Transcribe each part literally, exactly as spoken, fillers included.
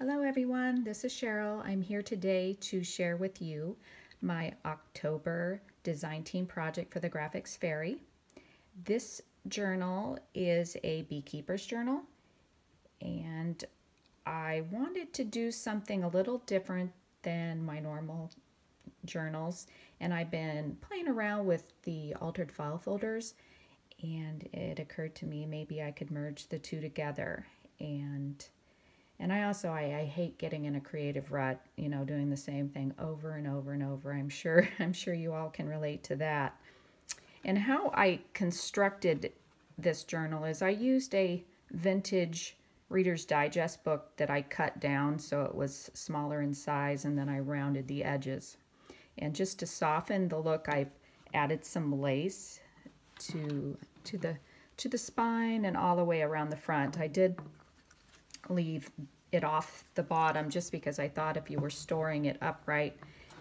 Hello everyone, this is Cheryl. I'm here today to share with you my October design team project for the Graphics Fairy. This journal is a beekeeper's journal, and I wanted to do something a little different than my normal journals, and I've been playing around with the altered file folders, and it occurred to me maybe I could merge the two together. And And I also, I, I hate getting in a creative rut, you know, doing the same thing over and over and over. I'm sure, I'm sure you all can relate to that. And how I constructed this journal is I used a vintage Reader's Digest book that I cut down so it was smaller in size, and then I rounded the edges. And just to soften the look, I've added some lace to, to, the, to the spine and all the way around the front. I did leave it off the bottom just because I thought if you were storing it upright,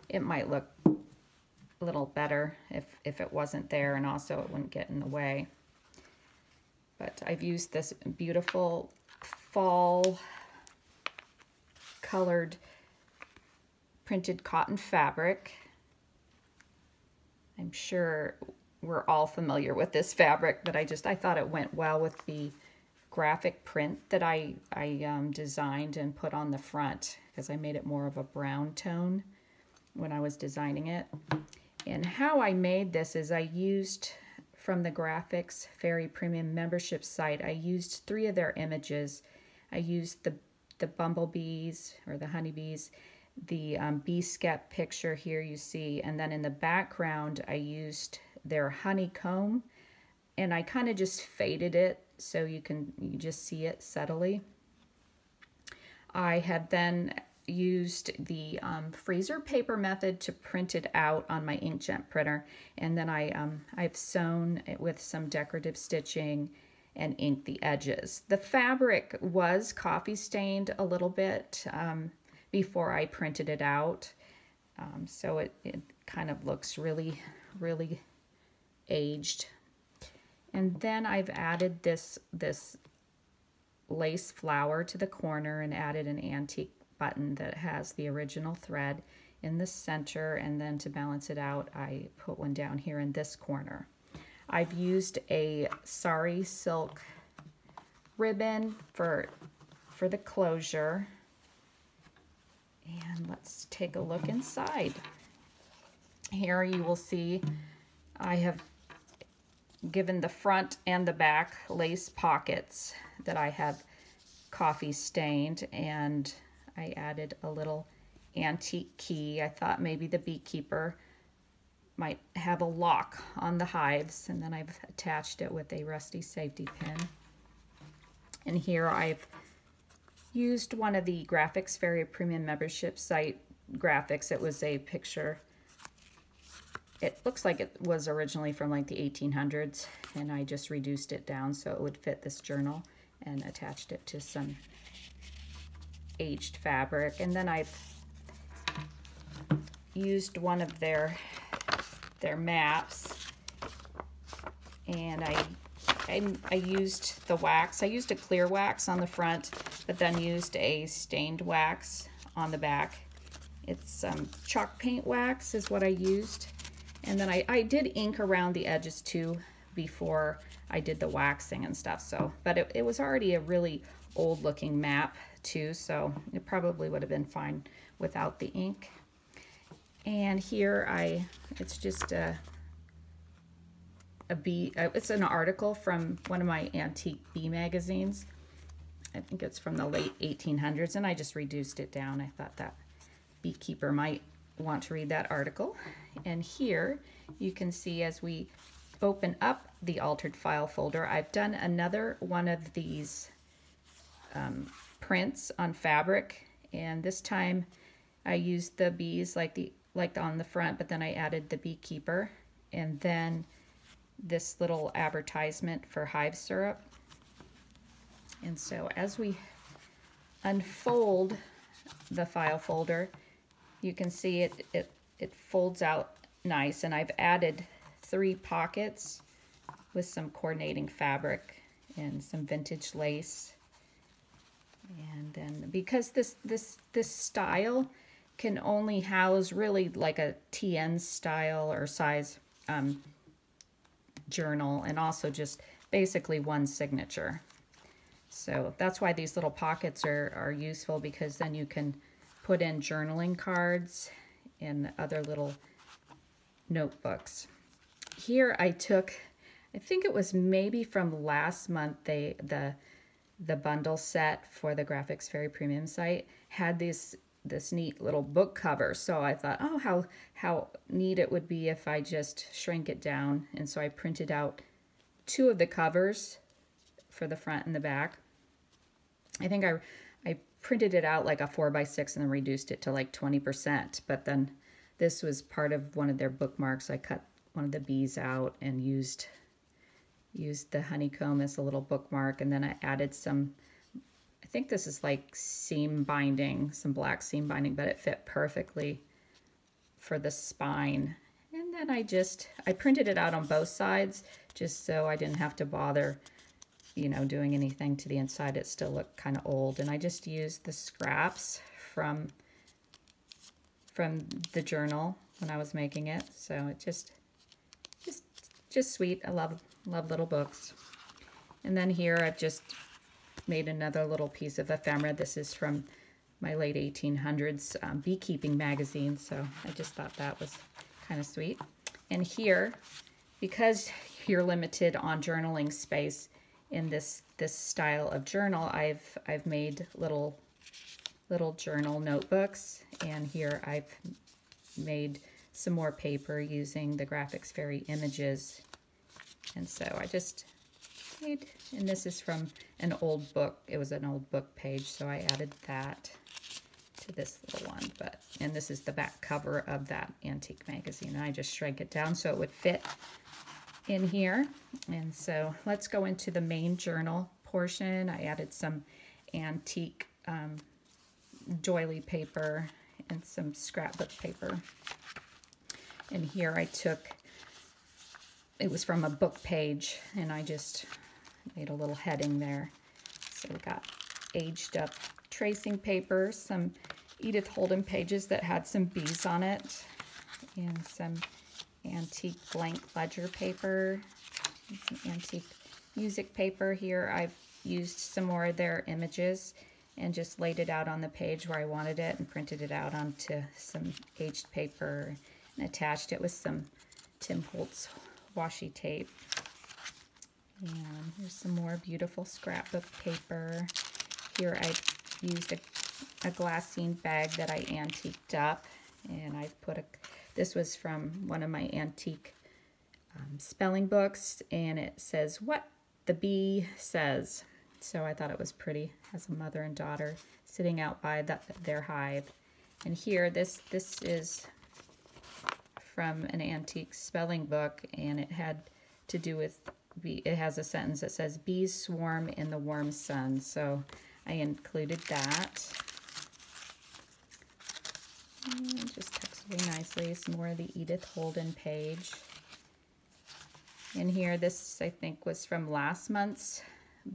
it might look a little better if, if it wasn't there, and also it wouldn't get in the way. But I've used this beautiful fall colored printed cotton fabric. I'm sure we're all familiar with this fabric, but I just, I thought it went well with the graphic print that I, I um, designed and put on the front, because I made it more of a brown tone when I was designing it. And how I made this is I used, from the Graphics Fairy Premium membership site, I used three of their images. I used the, the bumblebees, or the honeybees, the um, bee skep picture here you see, and then in the background I used their honeycomb, and I kind of just faded it so you can you just see it subtly. I have then used the um, freezer paper method to print it out on my inkjet printer, and then I, um, I've sewn it with some decorative stitching and inked the edges. The fabric was coffee stained a little bit um, before I printed it out, um, so it, it kind of looks really, really aged. And then I've added this, this lace flower to the corner and added an antique button that has the original thread in the center. And then to balance it out, I put one down here in this corner. I've used a Sari silk ribbon for, for the closure. And let's take a look inside. Here you will see I have given the front and the back lace pockets that I have coffee stained, and I added a little antique key. I thought maybe the beekeeper might have a lock on the hives, and then I've attached it with a rusty safety pin. And here I've used one of the Graphics Fairy Premium membership site graphics. It was a picture. It looks like it was originally from like the eighteen hundreds, and I just reduced it down so it would fit this journal and attached it to some aged fabric. And then I've used one of their their maps, and I, I, I used the wax. I used a clear wax on the front, but then used a stained wax on the back. It's um, chalk paint wax is what I used. And then I, I did ink around the edges too before I did the waxing and stuff. So, but it, it was already a really old looking map too, so it probably would have been fine without the ink. And here I, it's just a, a bee, it's an article from one of my antique bee magazines. I think it's from the late eighteen hundreds, and I just reduced it down. I thought that beekeeper might want to read that article. And here you can see, as we open up the altered file folder, I've done another one of these um, prints on fabric, and this time I used the bees like the like on the front, but then I added the beekeeper and then this little advertisement for hive syrup. And so as we unfold the file folder, you can see it, it it folds out nice, and I've added three pockets with some coordinating fabric and some vintage lace. And then, because this this this style can only house really like a T N style or size um, journal, and also just basically one signature. So that's why these little pockets are, are useful, because then you can put in journaling cards and other little notebooks. Here I took, I think it was maybe from last month, they the the bundle set for the Graphics Fairy premium site had this this neat little book cover. So I thought, oh, how how neat it would be if I just shrink it down. And so I printed out two of the covers for the front and the back. I think I I printed it out like a four by six and then reduced it to like twenty percent. But then this was part of one of their bookmarks. I cut one of the bees out and used used the honeycomb as a little bookmark, and then I added some, I think this is like seam binding, some black seam binding, but it fit perfectly for the spine. And then I just, I printed it out on both sides just so I didn't have to bother, you know, doing anything to the inside. It still looked kind of old, and I just used the scraps from, from the journal when I was making it. So it just, just, just sweet. I love it. Love little books. And then here I've just made another little piece of ephemera. This is from my late eighteen hundreds um, beekeeping magazine, so I just thought that was kind of sweet. And here, because you're limited on journaling space in this this style of journal, I've I've made little little journal notebooks. And here I've made some more paper using the Graphics Fairy images. And so I just made, and this is from an old book. It was an old book page, so I added that to this little one. But, and this is the back cover of that antique magazine. And I just shrank it down so it would fit in here. And so let's go into the main journal portion. I added some antique um, doily paper and some scrapbook paper. And here I took, it was from a book page, and I just made a little heading there. So we got aged up tracing paper, some Edith Holden pages that had some bees on it, and some antique blank ledger paper, and some antique music paper. Here I've used some more of their images and just laid it out on the page where I wanted it and printed it out onto some aged paper and attached it with some Tim Holtz washi tape. And here's some more beautiful scrapbook paper. Here I used a, a glassine bag that I antiqued up, and I've put a, this was from one of my antique um, spelling books, and it says what the bee says. So I thought it was pretty. It has a mother and daughter sitting out by the, their hive. And here this this is from an antique spelling book, and it had to do with, bee, it has a sentence that says, bees swarm in the warm sun, so I included that. And just tucks away nicely, some more of the Edith Holden page. And here, this I think was from last month's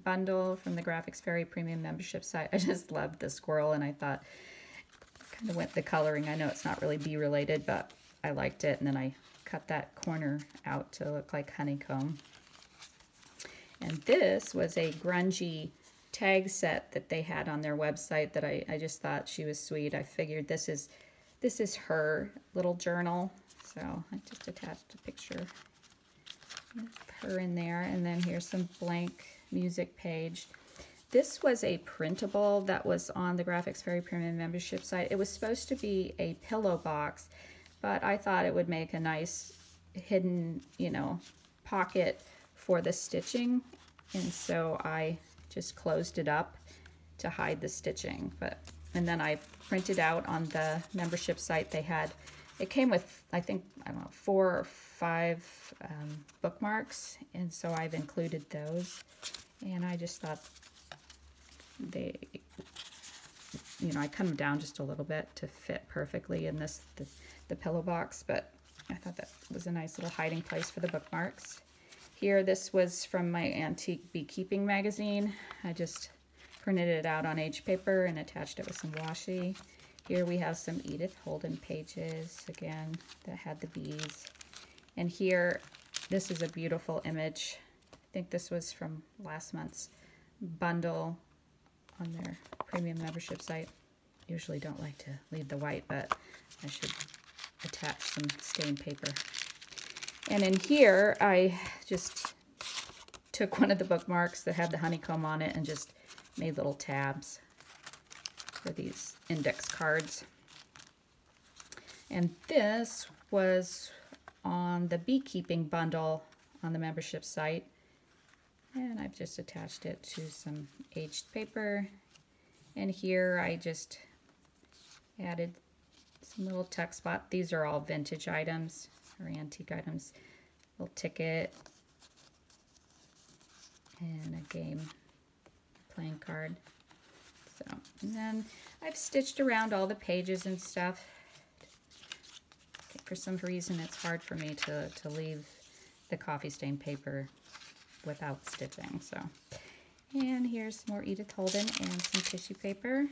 bundle from the Graphics Fairy premium membership site. I just loved the squirrel, and I thought, kind of went the coloring. I know it's not really bee related, but I liked it, and then I cut that corner out to look like honeycomb. And this was a grungy tag set that they had on their website that I, I just thought she was sweet. I figured this is this is her little journal, so I just attached a picture of her in there. And then here's some blank music page. This was a printable that was on the Graphics Fairy premium membership site. It was supposed to be a pillow box, but I thought it would make a nice hidden, you know, pocket for the stitching. And so I just closed it up to hide the stitching. But, and then I printed out on the membership site, they had, it came with, I think, I don't know, four or five um, bookmarks. And so I've included those. And I just thought they, you know, I cut them down just a little bit to fit perfectly in this, this the pillow box, but I thought that was a nice little hiding place for the bookmarks. Here, this was from my antique beekeeping magazine. I just printed it out on H paper and attached it with some washi. Here we have some Edith Holden pages, again, that had the bees. And here, this is a beautiful image. I think this was from last month's bundle on their premium membership site. Usually don't like to leave the white, but I should attach some stained paper. And in here, I just took one of the bookmarks that had the honeycomb on it and just made little tabs for these index cards. And this was on the beekeeping bundle on the membership site, and I've just attached it to some aged paper. And here I just added some little tuck spots. These are all vintage items or antique items. Little ticket and a game playing card. So, and then I've stitched around all the pages and stuff. For some reason, it's hard for me to, to leave the coffee stain paper without stitching. So, and here's more Edith Holden and some tissue paper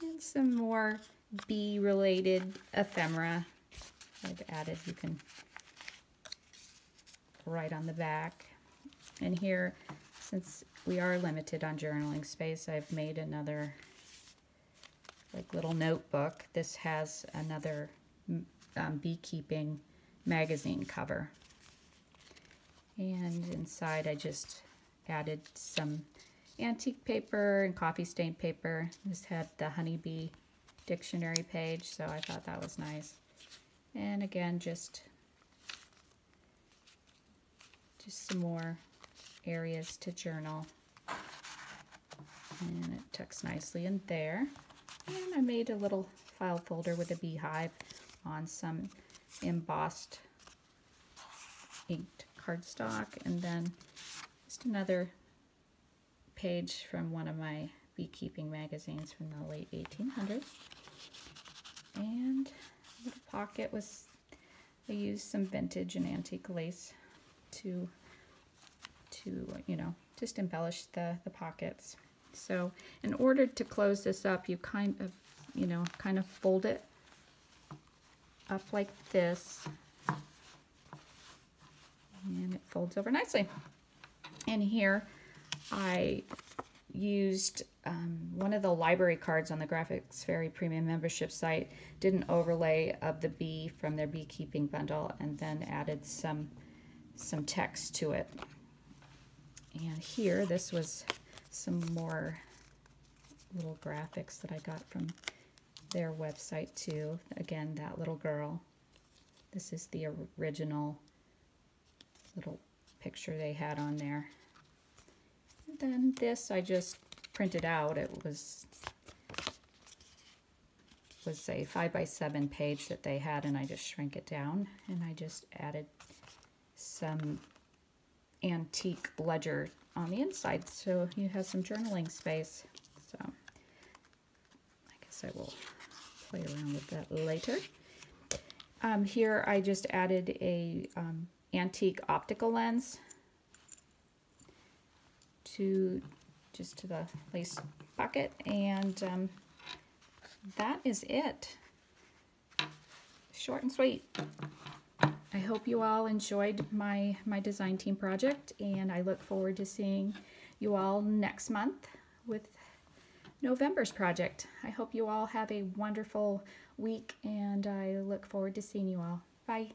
and some more bee-related ephemera I've added. You can write on the back. And here, since we are limited on journaling space, I've made another like little notebook. This has another um, beekeeping magazine cover. And inside I just added some antique paper and coffee stain paper. This had the honeybee dictionary page, so I thought that was nice. And again, just, just some more areas to journal, and it tucks nicely in there. And I made a little file folder with a beehive on some embossed inked cardstock, and then just another page from one of my beekeeping magazines from the late eighteen hundreds, and a little pocket was, I used some vintage and antique lace to to, you know, just embellish the, the pockets. So in order to close this up, you kind of, you know, kind of fold it up like this, and it folds over nicely. And here I used um, one of the library cards on the Graphics Fairy premium membership site, did an overlay of the bee from their beekeeping bundle, and then added some, some text to it. And here, this was some more little graphics that I got from their website too. Again, that little girl. This is the original little picture they had on there. And then this I just printed out. It was, was a five by seven page that they had, and I just shrank it down, and I just added some antique ledger on the inside, so you have some journaling space. So I guess I will play around with that later. Um, here I just added a um, antique optical lens to just to the lace pocket, and um, that is it. Short and sweet. I hope you all enjoyed my, my design team project, and I look forward to seeing you all next month with November's project. I hope you all have a wonderful week, and I look forward to seeing you all. Bye.